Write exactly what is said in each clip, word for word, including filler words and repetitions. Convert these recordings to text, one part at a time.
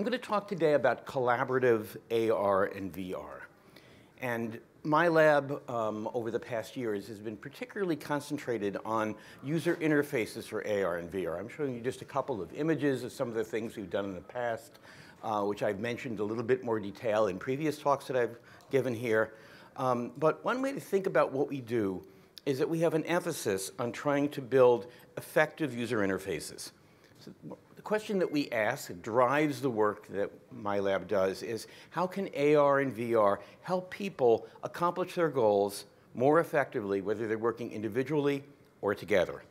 I'm going to talk today about collaborative A R and V R. And my lab um, over the past years has been particularly concentrated on user interfaces for A R and V R. I'm showing you just a couple of images of some of the things we've done in the past, uh, which I've mentioned in a little bit more detail in previous talks that I've given here. Um, but one way to think about what we do is that we have an emphasis on trying to build effective user interfaces. So the question that we ask that drives the work that my lab does is, how can A R and V R help people accomplish their goals more effectively, whether they're working individually or together?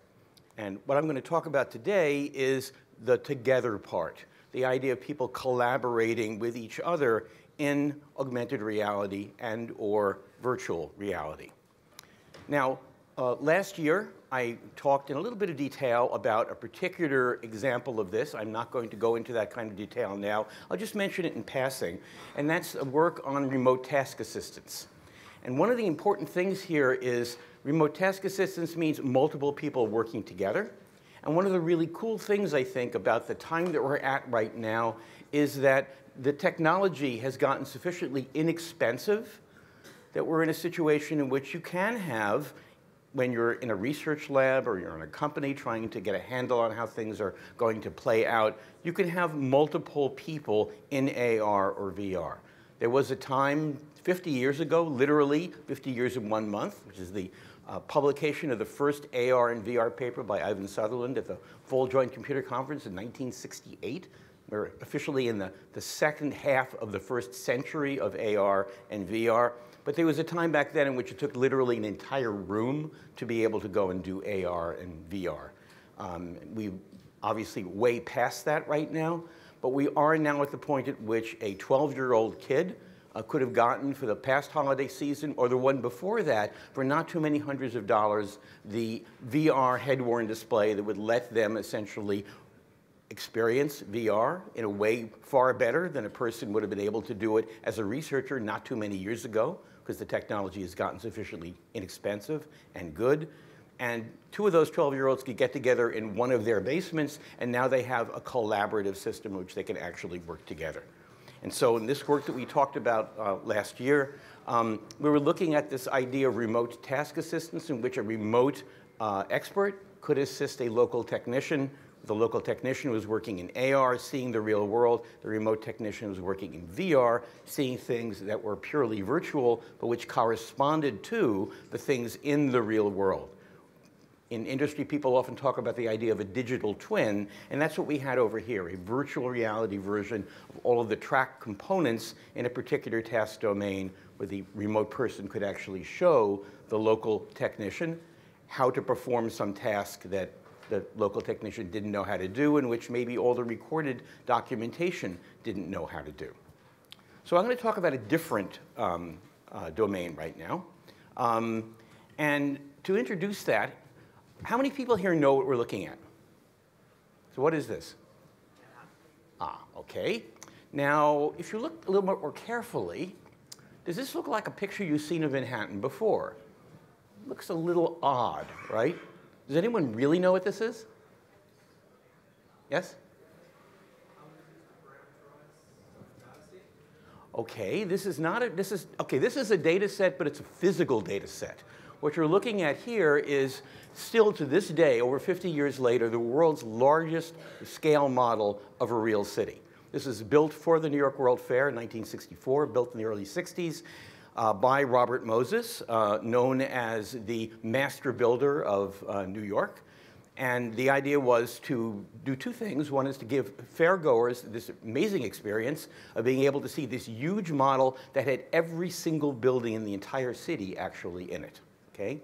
And what I'm going to talk about today is the together part, the idea of people collaborating with each other in augmented reality and or virtual reality. Now, uh, last year, I talked in a little bit of detail about a particular example of this. I'm not going to go into that kind of detail now. I'll just mention it in passing. And that's a work on remote task assistance. And one of the important things here is remote task assistance means multiple people working together. And one of the really cool things, I think, about the time that we're at right now is that the technology has gotten sufficiently inexpensive that we're in a situation in which you can have, when you're in a research lab or you're in a company trying to get a handle on how things are going to play out, you can have multiple people in A R or V R. There was a time fifty years ago, literally fifty years in one month, which is the uh, publication of the first A R and V R paper by Ivan Sutherland at the Fall Joint Computer Conference in nineteen sixty-eight. We're officially in the, the second half of the first century of A R and V R. But there was a time back then in which it took literally an entire room to be able to go and do A R and V R. Um, we're obviously way past that right now. But we are now at the point at which a twelve-year-old kid uh, could have gotten for the past holiday season or the one before that for not too many hundreds of dollars the V R head-worn display that would let them essentially experience V R in a way far better than a person would have been able to do it as a researcher not too many years ago, because the technology has gotten sufficiently inexpensive and good. And two of those twelve-year-olds could get together in one of their basements, and now they have a collaborative system in which they can actually work together. And so in this work that we talked about uh, last year, um, we were looking at this idea of remote task assistance, in which a remote uh, expert could assist a local technician. The local technician was working in A R, seeing the real world. The remote technician was working in V R, seeing things that were purely virtual, but which corresponded to the things in the real world. In industry, people often talk about the idea of a digital twin, and that's what we had over here, a virtual reality version of all of the track components in a particular task domain where the remote person could actually show the local technician how to perform some task that the local technician didn't know how to do, and which maybe all the recorded documentation didn't know how to do. So I'm going to talk about a different um, uh, domain right now. Um, and to introduce that, how many people here know what we're looking at? So what is this? Ah, OK. Now, if you look a little more carefully, does this look like a picture you've seen of Manhattan before? It looks a little odd, right? Does anyone really know what this is? Yes? Okay, this is not a, this is, okay, this is a data set, but it's a physical data set. What you're looking at here is still to this day, over fifty years later, the world's largest scale model of a real city. This is built for the New York World's Fair in nineteen sixty-four, built in the early sixties. Uh, by Robert Moses, uh, known as the master builder of uh, New York. And the idea was to do two things. One is to give fairgoers this amazing experience of being able to see this huge model that had every single building in the entire city actually in it. Okay?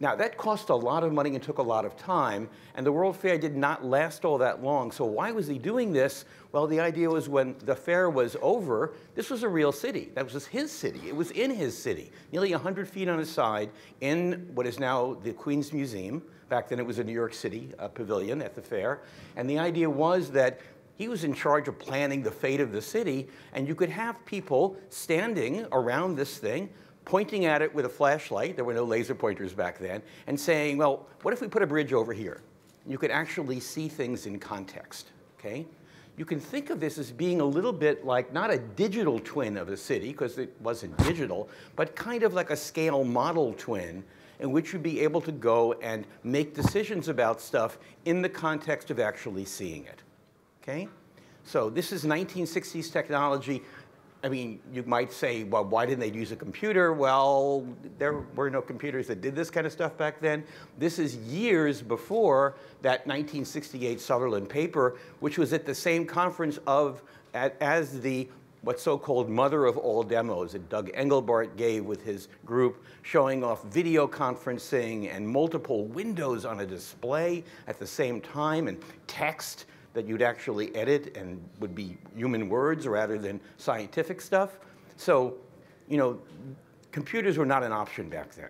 Now, that cost a lot of money and took a lot of time, and the World Fair did not last all that long. So why was he doing this? Well, the idea was when the fair was over, this was a real city. That was his city. It was in his city, nearly one hundred feet on his side in what is now the Queens Museum. Back then, it was a New York City uh, pavilion at the fair. And the idea was that he was in charge of planning the fate of the city, and you could have people standing around this thing pointing at it with a flashlight, there were no laser pointers back then, and saying, well, what if we put a bridge over here? You could actually see things in context, okay? you can think of this as being a little bit like not a digital twin of the city, because it wasn't digital, but kind of like a scale model twin in which you'd be able to go and make decisions about stuff in the context of actually seeing it, okay? So this is nineteen sixties technology. I mean, you might say, well, why didn't they use a computer? Well, there were no computers that did this kind of stuff back then. This is years before that nineteen sixty-eight Sutherland paper, which was at the same conference of, as the what's so-called mother of all demos that Doug Engelbart gave with his group, showing off video conferencing and multiple windows on a display at the same time and text that you'd actually edit and would be human words rather than scientific stuff. So, you know, computers were not an option back then.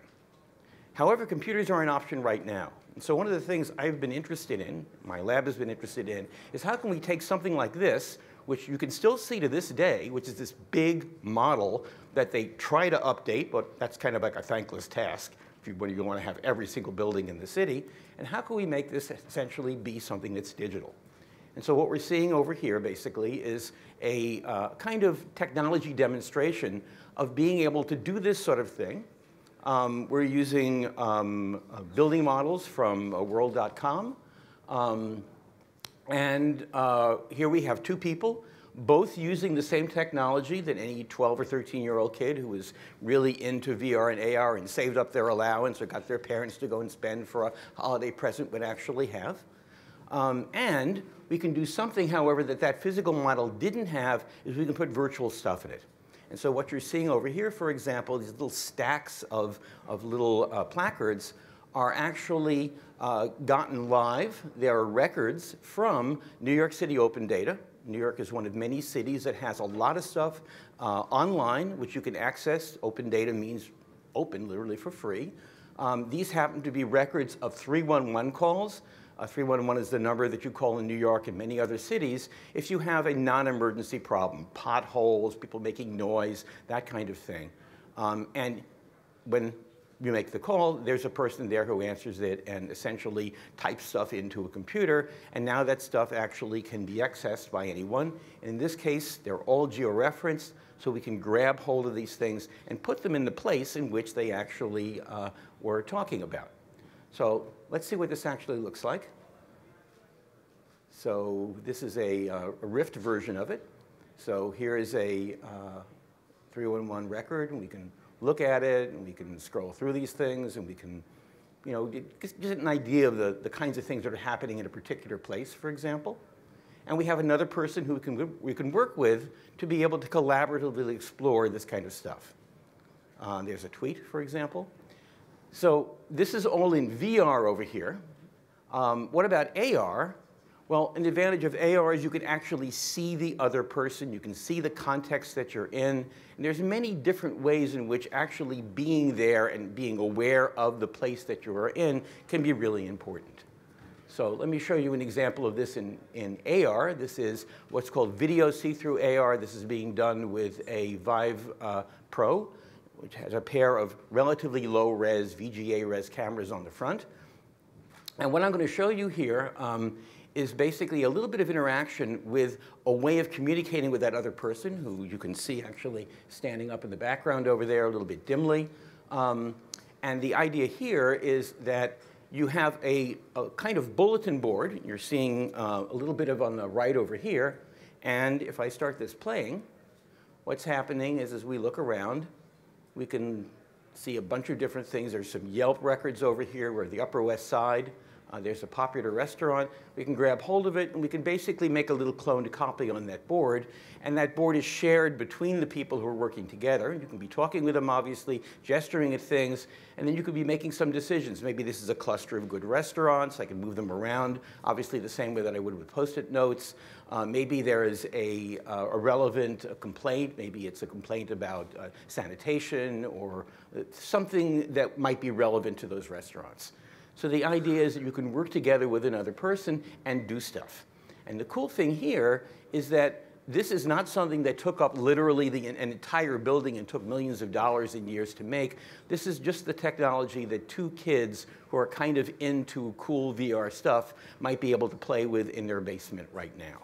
However, computers are an option right now. And so one of the things I've been interested in, my lab has been interested in, is how can we take something like this, which you can still see to this day, which is this big model that they try to update, but that's kind of like a thankless task if you, you want to have every single building in the city, and how can we make this essentially be something that's digital? And so what we're seeing over here, basically, is a uh, kind of technology demonstration of being able to do this sort of thing. Um, we're using um, uh, building models from uh, world dot com. Um, and uh, here we have two people, both using the same technology that any twelve or thirteen-year-old kid who was really into V R and A R and saved up their allowance or got their parents to go and spend for a holiday present would actually have. Um, and we can do something, however, that that physical model didn't have, is we can put virtual stuff in it. And so what you're seeing over here, for example, these little stacks of, of little uh, placards are actually uh, gotten live. They are records from New York City Open Data. New York is one of many cities that has a lot of stuff uh, online, which you can access. Open data means open, literally, for free. Um, these happen to be records of three one one calls. Uh, three one one is the number that you call in New York and many other cities if you have a non-emergency problem, potholes, people making noise, that kind of thing. Um, and when you make the call, there's a person there who answers it and essentially types stuff into a computer. And now that stuff actually can be accessed by anyone. And in this case, they're all georeferenced, so we can grab hold of these things and put them in the place in which they actually uh, were talking about. So let's see what this actually looks like. So this is a, uh, a Rift version of it. So here is a uh, three one one record, and we can look at it, and we can scroll through these things, and we can, you know, get, get an idea of the, the kinds of things that are happening in a particular place, for example. And we have another person who we can, we can work with to be able to collaboratively explore this kind of stuff. Uh, there's a tweet, for example. So this is all in V R over here. Um, what about A R? Well, an advantage of A R is you can actually see the other person. You can see the context that you're in. And there's many different ways in which actually being there and being aware of the place that you are in can be really important. So let me show you an example of this in, in A R. This is what's called video see-through A R. This is being done with a Vive uh, Pro, which has a pair of relatively low-res, V G A-res cameras on the front. And what I'm going to show you here um, is basically a little bit of interaction with a way of communicating with that other person, who you can see actually standing up in the background over there a little bit dimly. Um, and the idea here is that you have a, a kind of bulletin board. You're seeing uh, a little bit of on the right over here. And if I start this playing, what's happening is as we look around, we can see a bunch of different things. There's some Yelp records over here. We're at the Upper West Side. Uh, there's a popular restaurant. We can grab hold of it, and we can basically make a little cloned copy on that board. And that board is shared between the people who are working together. You can be talking with them, obviously, gesturing at things. And then you could be making some decisions. Maybe this is a cluster of good restaurants. I can move them around, obviously the same way that I would with Post-it notes. Uh, maybe there is a, uh, a relevant uh, complaint. Maybe it's a complaint about uh, sanitation or something that might be relevant to those restaurants. So the idea is that you can work together with another person and do stuff. And the cool thing here is that this is not something that took up literally the, an entire building and took millions of dollars in years to make. This is just the technology that two kids who are kind of into cool V R stuff might be able to play with in their basement right now.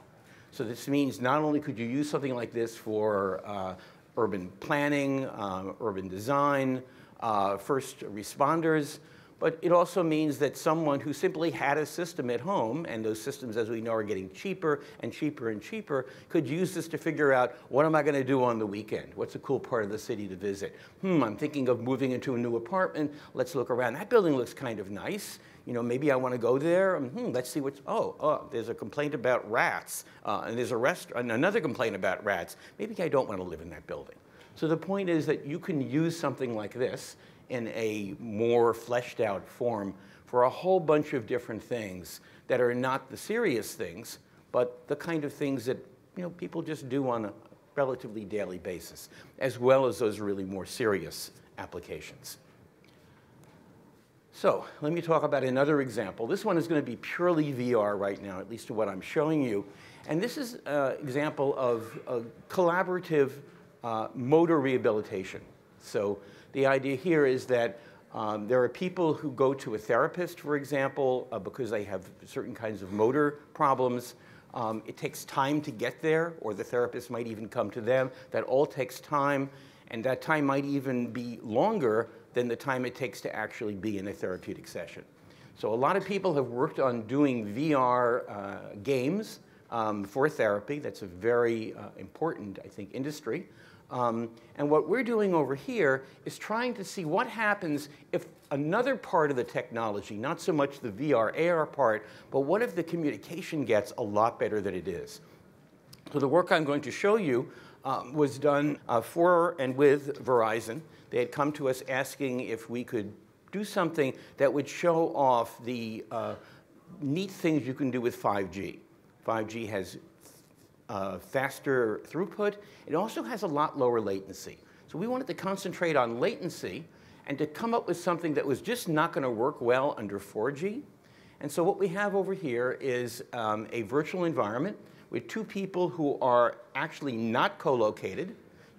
So this means not only could you use something like this for uh, urban planning, um, urban design, uh, first responders, but it also means that someone who simply had a system at home, and those systems, as we know, are getting cheaper and cheaper and cheaper, could use this to figure out, what am I going to do on the weekend? What's a cool part of the city to visit? Hmm, I'm thinking of moving into a new apartment. Let's look around. That building looks kind of nice. You know, maybe I want to go there. Hmm, let's see what's, oh, oh, there's a complaint about rats. Uh, and there's a rest, another complaint about rats. Maybe I don't want to live in that building. So the point is that you can use something like this in a more fleshed out form for a whole bunch of different things that are not the serious things, but the kind of things that, you know, people just do on a relatively daily basis, as well as those really more serious applications. So let me talk about another example. This one is going to be purely V R right now, at least to what I'm showing you. And this is an example of a collaborative uh, motor rehabilitation. So the idea here is that um, there are people who go to a therapist, for example, uh, because they have certain kinds of motor problems. Um, it takes time to get there, or the therapist might even come to them. That all takes time, and that time might even be longer than the time it takes to actually be in a therapeutic session. So a lot of people have worked on doing V R uh, games um, for therapy. That's a very uh, important, I think, industry. Um, and what we're doing over here is trying to see what happens if another part of the technology, not so much the V R, A R part, but what if the communication gets a lot better than it is? So the work I'm going to show you um, was done uh, for and with Verizon. They had come to us asking if we could do something that would show off the uh, neat things you can do with five G. five G has Uh, faster throughput. It also has a lot lower latency. So we wanted to concentrate on latency and to come up with something that was just not going to work well under four G. And so what we have over here is um, a virtual environment with two people who are actually not co-located.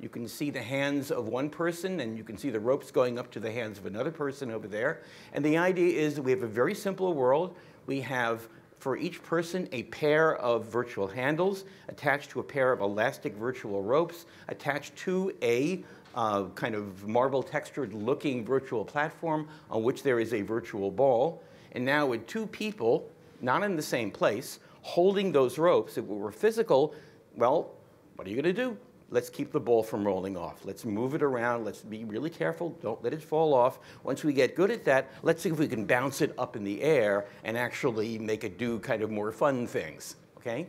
You can see the hands of one person, and you can see the ropes going up to the hands of another person over there. And the idea is that we have a very simple world. We have for each person a pair of virtual handles attached to a pair of elastic virtual ropes attached to a uh, kind of marble textured looking virtual platform on which there is a virtual ball. And now with two people, not in the same place, holding those ropes, if it were physical, well, what are you going to do? Let's keep the ball from rolling off. Let's move it around. Let's be really careful. Don't let it fall off. Once we get good at that, let's see if we can bounce it up in the air and actually make it do kind of more fun things, okay?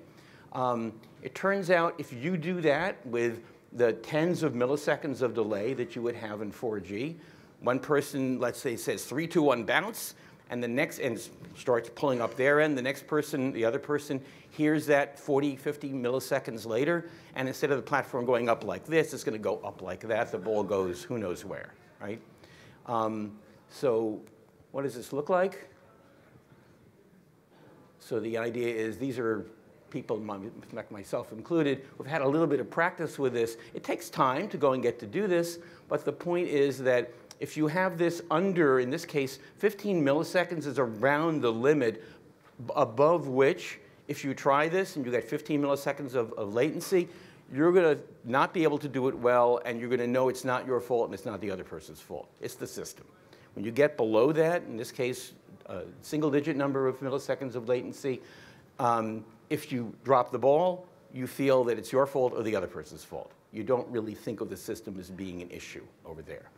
Um, it turns out if you do that with the tens of milliseconds of delay that you would have in four G, one person, let's say, says three, two, one, bounce, and the next, and starts pulling up their end. The next person, the other person, hears that forty, fifty milliseconds later, and instead of the platform going up like this, it's going to go up like that. The ball goes who knows where, right? Um, so what does this look like? So the idea is these are people, like myself included, who've had a little bit of practice with this. It takes time to go and get to do this, but the point is that if you have this under, in this case, fifteen milliseconds is around the limit above which, if you try this and you get fifteen milliseconds of, of latency, you're going to not be able to do it well, and you're going to know it's not your fault and it's not the other person's fault. It's the system. When you get below that, in this case, a single-digit number of milliseconds of latency, um, if you drop the ball, you feel that it's your fault or the other person's fault. You don't really think of the system as being an issue over there.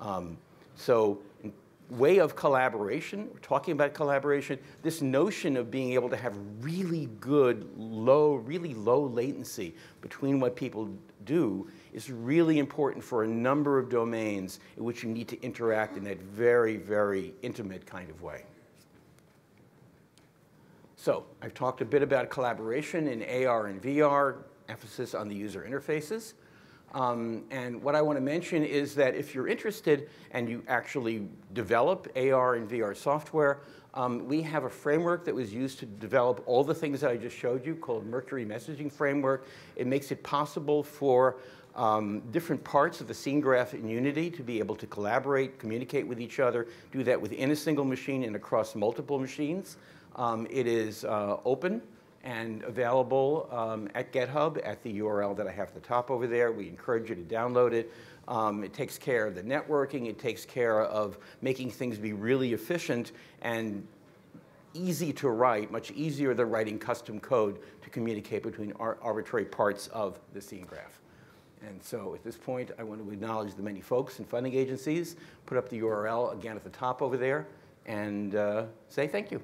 Um, so in way of collaboration, we're talking about collaboration, this notion of being able to have really good, low, really low latency between what people do is really important for a number of domains in which you need to interact in that very, very intimate kind of way. So I've talked a bit about collaboration in A R and V R, emphasis on the user interfaces. Um, and what I want to mention is that if you're interested and you actually develop A R and V R software, um, we have a framework that was used to develop all the things that I just showed you called Mercury Messaging Framework. It makes it possible for um, different parts of the scene graph in Unity to be able to collaborate, communicate with each other, do that within a single machine and across multiple machines. Um, it is uh, open. and available um, at GitHub at the U R L that I have at the top over there. We encourage you to download it. Um, it takes care of the networking. It takes care of making things be really efficient and easy to write, much easier than writing custom code to communicate between ar arbitrary parts of the scene graph. And so at this point, I want to acknowledge the many folks and funding agencies, put up the U R L again at the top over there, and uh, say thank you.